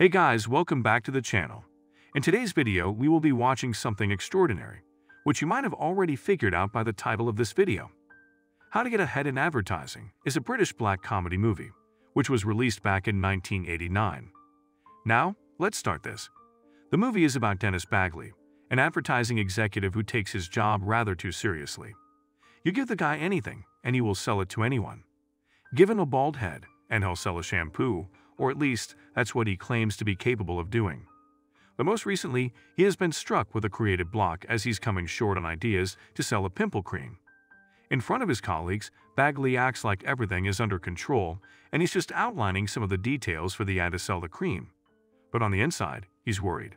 Hey guys, welcome back to the channel. In today's video, we will be watching something extraordinary, which you might have already figured out by the title of this video. How to Get Ahead in Advertising is a British black comedy movie, which was released back in 1989. Now, let's start this. The movie is about Dennis Bagley, an advertising executive who takes his job rather too seriously. You give the guy anything, and he will sell it to anyone. Give him a bald head, and he'll sell a shampoo, or at least that's what he claims to be capable of doing. But most recently, he has been struck with a creative block as he's coming short on ideas to sell a pimple cream. In front of his colleagues, Bagley acts like everything is under control, and he's just outlining some of the details for the ad to sell the cream. But on the inside, he's worried.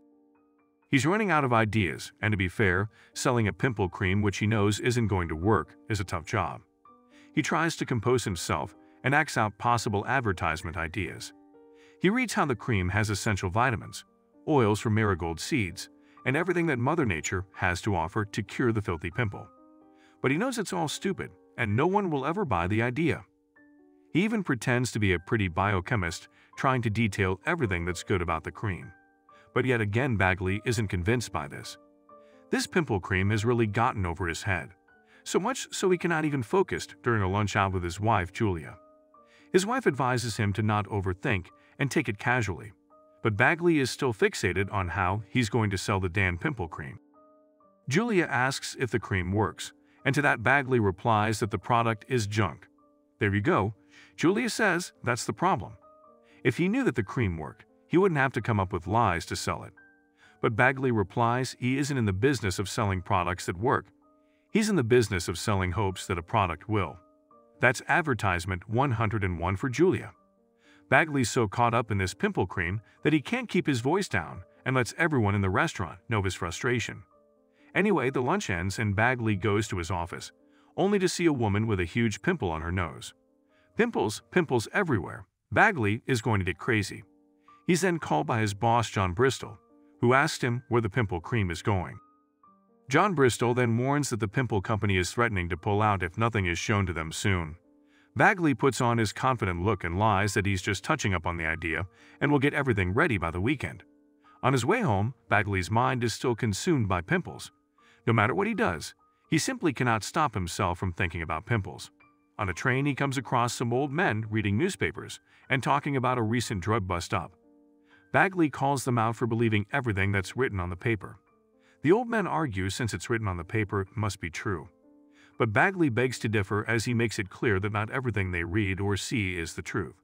He's running out of ideas, and to be fair, selling a pimple cream which he knows isn't going to work is a tough job. He tries to compose himself and acts out possible advertisement ideas. He reads how the cream has essential vitamins, oils from marigold seeds, and everything that Mother Nature has to offer to cure the filthy pimple. But he knows it's all stupid, and no one will ever buy the idea. He even pretends to be a pretty biochemist, trying to detail everything that's good about the cream. But yet again, Bagley isn't convinced by this. This pimple cream has really gotten over his head, so much so he cannot even focus during a lunch out with his wife, Julia. His wife advises him to not overthink and take it casually. But Bagley is still fixated on how he's going to sell the damn pimple cream. Julia asks if the cream works, and to that Bagley replies that the product is junk. There you go. Julia says that's the problem. If he knew that the cream worked, he wouldn't have to come up with lies to sell it. But Bagley replies he isn't in the business of selling products that work. He's in the business of selling hopes that a product will. That's advertisement 101 for Julia. Bagley's so caught up in this pimple cream that he can't keep his voice down and lets everyone in the restaurant know his frustration. Anyway, the lunch ends and Bagley goes to his office, only to see a woman with a huge pimple on her nose. Pimples, pimples everywhere. Bagley is going to get crazy. He's then called by his boss, John Bristol, who asked him where the pimple cream is going. John Bristol then warns that the pimple company is threatening to pull out if nothing is shown to them soon. Bagley puts on his confident look and lies that he's just touching up on the idea and will get everything ready by the weekend. On his way home, Bagley's mind is still consumed by pimples. No matter what he does, he simply cannot stop himself from thinking about pimples. On a train, he comes across some old men reading newspapers and talking about a recent drug bust up. Bagley calls them out for believing everything that's written on the paper. The old men argue since it's written on the paper, it must be true. But Bagley begs to differ as he makes it clear that not everything they read or see is the truth.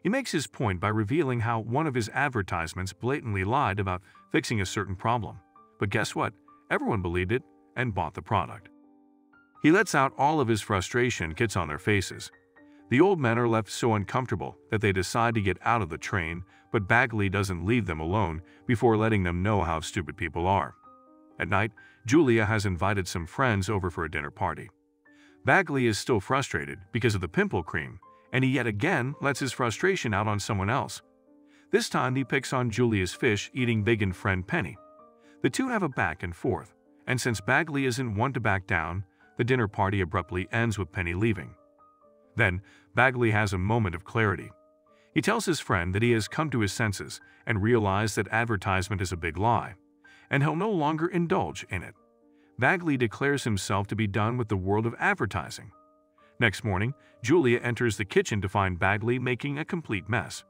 He makes his point by revealing how one of his advertisements blatantly lied about fixing a certain problem. But guess what? Everyone believed it and bought the product. He lets out all of his frustration, gets on their faces. The old men are left so uncomfortable that they decide to get out of the train, but Bagley doesn't leave them alone before letting them know how stupid people are. At night, Julia has invited some friends over for a dinner party. Bagley is still frustrated because of the pimple cream, and he yet again lets his frustration out on someone else. This time he picks on Julia's fish-eating vegan friend Penny. The two have a back and forth, and since Bagley isn't one to back down, the dinner party abruptly ends with Penny leaving. Then, Bagley has a moment of clarity. He tells his friend that he has come to his senses and realized that advertisement is a big lie, and he'll no longer indulge in it. Bagley declares himself to be done with the world of advertising. Next morning, Julia enters the kitchen to find Bagley making a complete mess.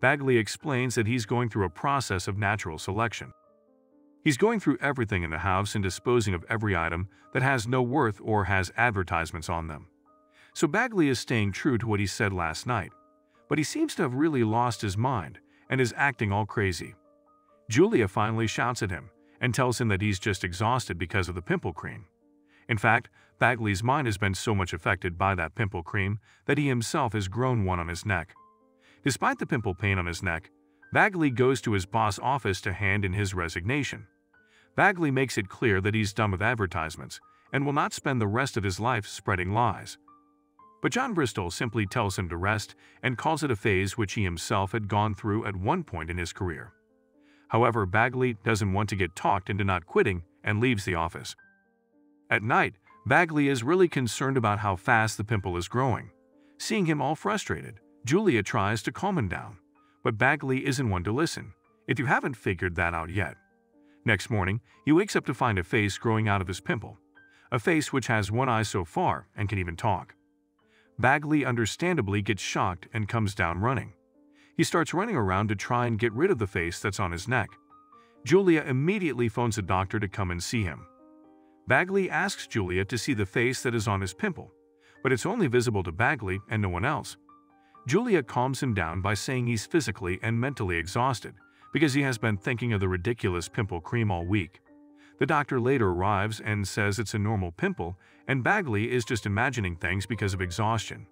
Bagley explains that he's going through a process of natural selection. He's going through everything in the house and disposing of every item that has no worth or has advertisements on them. So Bagley is staying true to what he said last night, but he seems to have really lost his mind and is acting all crazy. Julia finally shouts at him and tells him that he's just exhausted because of the pimple cream. In fact, Bagley's mind has been so much affected by that pimple cream that he himself has grown one on his neck. Despite the pimple pain on his neck, Bagley goes to his boss's office to hand in his resignation. Bagley makes it clear that he's done with advertisements and will not spend the rest of his life spreading lies. But John Bristol simply tells him to rest and calls it a phase which he himself had gone through at one point in his career. However, Bagley doesn't want to get talked into not quitting and leaves the office. At night, Bagley is really concerned about how fast the pimple is growing. Seeing him all frustrated, Julia tries to calm him down, but Bagley isn't one to listen, if you haven't figured that out yet. Next morning, he wakes up to find a face growing out of his pimple, a face which has one eye so far and can even talk. Bagley understandably gets shocked and comes down running. He starts running around to try and get rid of the face that's on his neck. Julia immediately phones a doctor to come and see him. Bagley asks Julia to see the face that is on his pimple, but it's only visible to Bagley and no one else. Julia calms him down by saying he's physically and mentally exhausted because he has been thinking of the ridiculous pimple cream all week. The doctor later arrives and says it's a normal pimple and Bagley is just imagining things because of exhaustion.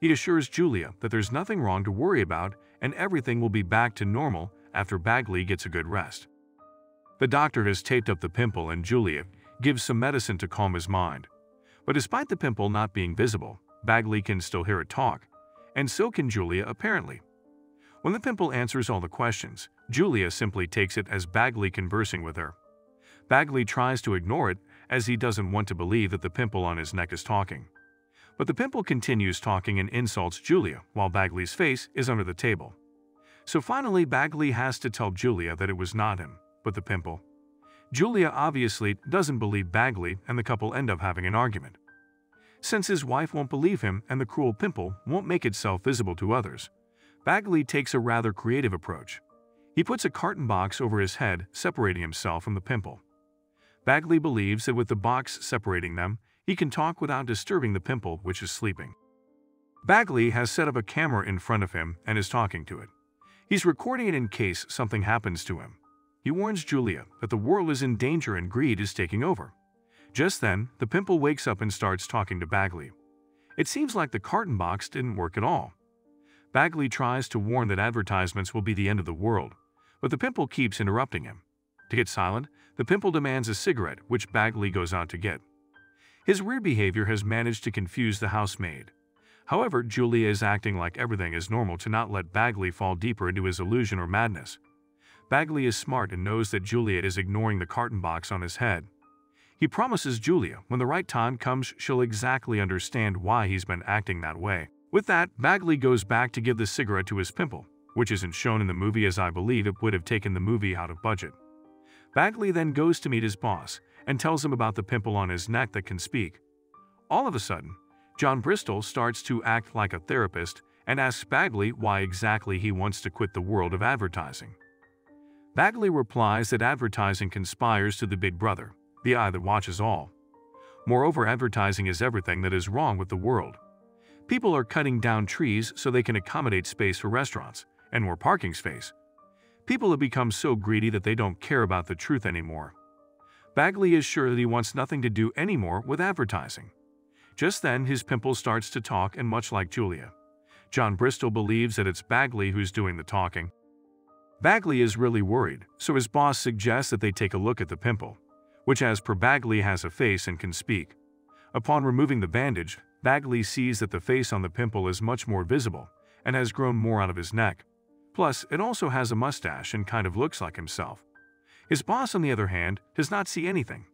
He assures Julia that there's nothing wrong to worry about and everything will be back to normal after Bagley gets a good rest. The doctor has taped up the pimple and Julia gives some medicine to calm his mind. But despite the pimple not being visible, Bagley can still hear it talk, and so can Julia apparently. When the pimple answers all the questions, Julia simply takes it as Bagley conversing with her. Bagley tries to ignore it as he doesn't want to believe that the pimple on his neck is talking. But the pimple continues talking and insults Julia while Bagley's face is under the table. So finally Bagley has to tell Julia that it was not him, but the pimple. Julia obviously doesn't believe Bagley and the couple end up having an argument. Since his wife won't believe him and the cruel pimple won't make itself visible to others, Bagley takes a rather creative approach. He puts a carton box over his head, separating himself from the pimple. Bagley believes that with the box separating them, he can talk without disturbing the pimple, which is sleeping. Bagley has set up a camera in front of him and is talking to it. He's recording it in case something happens to him. He warns Julia that the world is in danger and greed is taking over. Just then, the pimple wakes up and starts talking to Bagley. It seems like the carton box didn't work at all. Bagley tries to warn that advertisements will be the end of the world, but the pimple keeps interrupting him. To get silent, the pimple demands a cigarette, which Bagley goes out to get. His weird behavior has managed to confuse the housemaid. However, Julia is acting like everything is normal to not let Bagley fall deeper into his illusion or madness. Bagley is smart and knows that Julia is ignoring the carton box on his head. He promises Julia when the right time comes she'll exactly understand why he's been acting that way. With that, Bagley goes back to give the cigarette to his pimple, which isn't shown in the movie as I believe it would have taken the movie out of budget. Bagley then goes to meet his boss and tells him about the pimple on his neck that can speak. All of a sudden, John Bristol starts to act like a therapist and asks Bagley why exactly he wants to quit the world of advertising. Bagley replies that advertising conspires to the big brother, the eye that watches all. Moreover, advertising is everything that is wrong with the world. People are cutting down trees so they can accommodate space for restaurants and more parking space. People have become so greedy that they don't care about the truth anymore. Bagley is sure that he wants nothing to do anymore with advertising. Just then, his pimple starts to talk, and much like Julia, John Bristol believes that it's Bagley who's doing the talking. Bagley is really worried, so his boss suggests that they take a look at the pimple, which as per Bagley has a face and can speak. Upon removing the bandage, Bagley sees that the face on the pimple is much more visible and has grown more out of his neck. Plus, it also has a mustache and kind of looks like himself. His boss, on the other hand, does not see anything.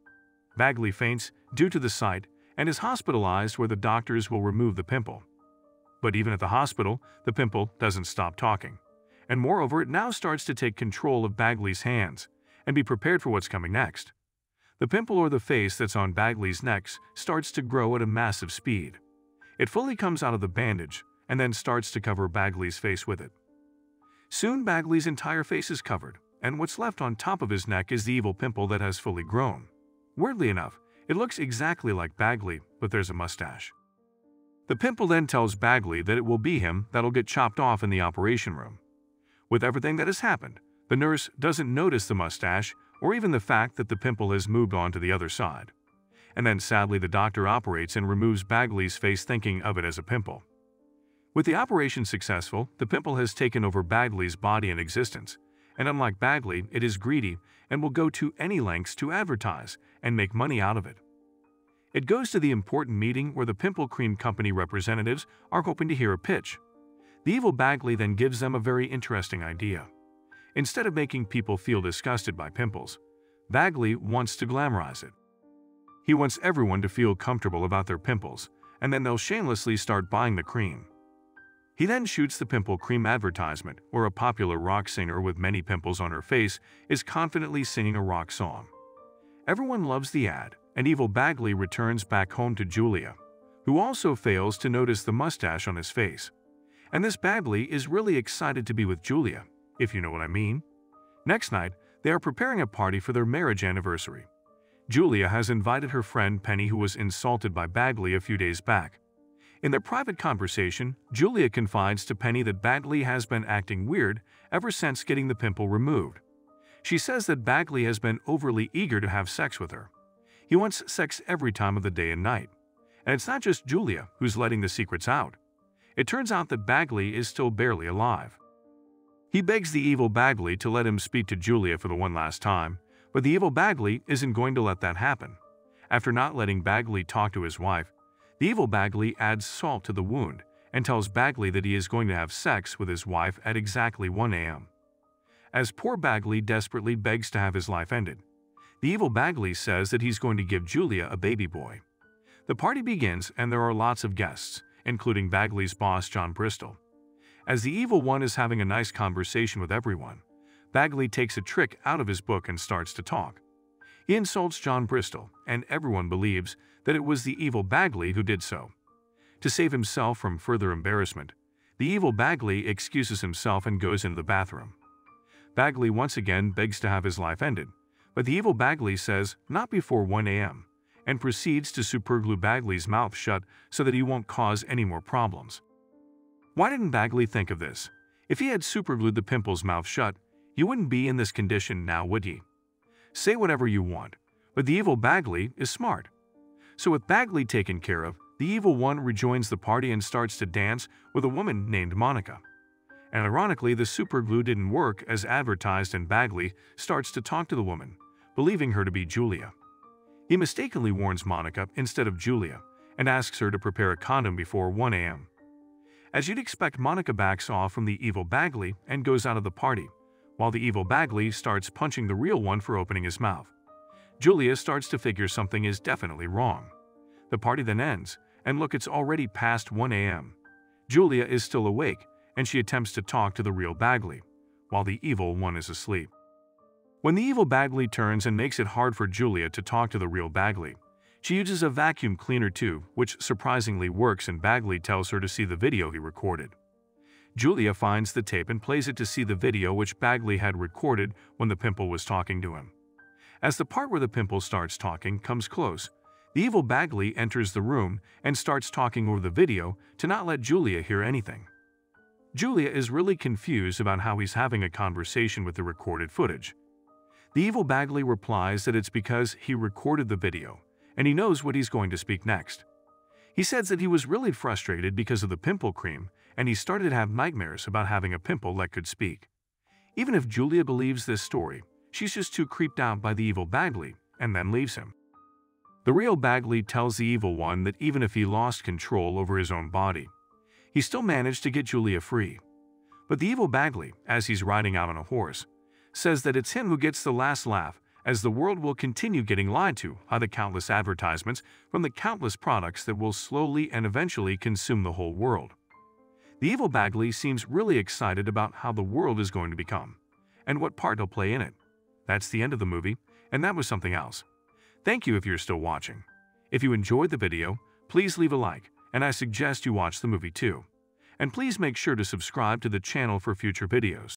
Bagley faints due to the sight and is hospitalized where the doctors will remove the pimple. But even at the hospital, the pimple doesn't stop talking. And moreover, it now starts to take control of Bagley's hands and be prepared for what's coming next. The pimple or the face that's on Bagley's neck starts to grow at a massive speed. It fully comes out of the bandage and then starts to cover Bagley's face with it. Soon Bagley's entire face is covered, and what's left on top of his neck is the evil pimple that has fully grown. Weirdly enough, it looks exactly like Bagley, but there's a mustache. The pimple then tells Bagley that it will be him that'll get chopped off in the operation room. With everything that has happened, the nurse doesn't notice the mustache or even the fact that the pimple has moved on to the other side. And then sadly the doctor operates and removes Bagley's face, thinking of it as a pimple. With the operation successful, the pimple has taken over Bagley's body and existence, and unlike Bagley, it is greedy and will go to any lengths to advertise and make money out of it. It goes to the important meeting where the pimple cream company representatives are hoping to hear a pitch. The evil Bagley then gives them a very interesting idea. Instead of making people feel disgusted by pimples, Bagley wants to glamorize it. He wants everyone to feel comfortable about their pimples, and then they'll shamelessly start buying the cream. He then shoots the pimple cream advertisement, where a popular rock singer with many pimples on her face is confidently singing a rock song. Everyone loves the ad, and evil Bagley returns back home to Julia, who also fails to notice the mustache on his face. And this Bagley is really excited to be with Julia, if you know what I mean. Next night, they are preparing a party for their marriage anniversary. Julia has invited her friend Penny, who was insulted by Bagley a few days back. In their private conversation, Julia confides to Penny that Bagley has been acting weird ever since getting the pimple removed. She says that Bagley has been overly eager to have sex with her. He wants sex every time of the day and night. And it's not just Julia who's letting the secrets out. It turns out that Bagley is still barely alive. He begs the evil Bagley to let him speak to Julia for the one last time, but the evil Bagley isn't going to let that happen. After not letting Bagley talk to his wife, the evil Bagley adds salt to the wound and tells Bagley that he is going to have sex with his wife at exactly 1 a.m. As poor Bagley desperately begs to have his life ended, the evil Bagley says that he's going to give Julia a baby boy. The party begins, and there are lots of guests, including Bagley's boss John Bristol. As the evil one is having a nice conversation with everyone, Bagley takes a trick out of his book and starts to talk. He insults John Bristol, and everyone believes that it was the evil Bagley who did so. To save himself from further embarrassment, the evil Bagley excuses himself and goes into the bathroom. Bagley once again begs to have his life ended, but the evil Bagley says not before 1 a.m. and proceeds to superglue Bagley's mouth shut so that he won't cause any more problems. Why didn't Bagley think of this? If he had superglued the pimple's mouth shut, you wouldn't be in this condition now, would he? Say whatever you want, but the evil Bagley is smart. So with Bagley taken care of, the evil one rejoins the party and starts to dance with a woman named Monica. And ironically, the superglue didn't work as advertised, and Bagley starts to talk to the woman, believing her to be Julia. He mistakenly warns Monica instead of Julia and asks her to prepare a condom before 1 a.m. As you'd expect, Monica backs off from the evil Bagley and goes out of the party, while the evil Bagley starts punching the real one for opening his mouth. Julia starts to figure something is definitely wrong. The party then ends, and look, it's already past 1 a.m. Julia is still awake, and she attempts to talk to the real Bagley, while the evil one is asleep. When the evil Bagley turns and makes it hard for Julia to talk to the real Bagley, she uses a vacuum cleaner tube, which surprisingly works, and Bagley tells her to see the video he recorded. Julia finds the tape and plays it to see the video which Bagley had recorded when the pimple was talking to him. As the part where the pimple starts talking comes close, the evil Bagley enters the room and starts talking over the video to not let Julia hear anything. Julia is really confused about how he's having a conversation with the recorded footage. The evil Bagley replies that it's because he recorded the video, and he knows what he's going to speak next. He says that he was really frustrated because of the pimple cream, and he started to have nightmares about having a pimple that could speak. Even if Julia believes this story, she's just too creeped out by the evil Bagley, and then leaves him. The real Bagley tells the evil one that even if he lost control over his own body, he still managed to get Julia free. But the evil Bagley, as he's riding out on a horse, says that it's him who gets the last laugh, as the world will continue getting lied to by the countless advertisements from the countless products that will slowly and eventually consume the whole world. The evil Bagley seems really excited about how the world is going to become, and what part he'll play in it. That's the end of the movie, and that was something else. Thank you if you're still watching. If you enjoyed the video, please leave a like, and I suggest you watch the movie too. And please make sure to subscribe to the channel for future videos.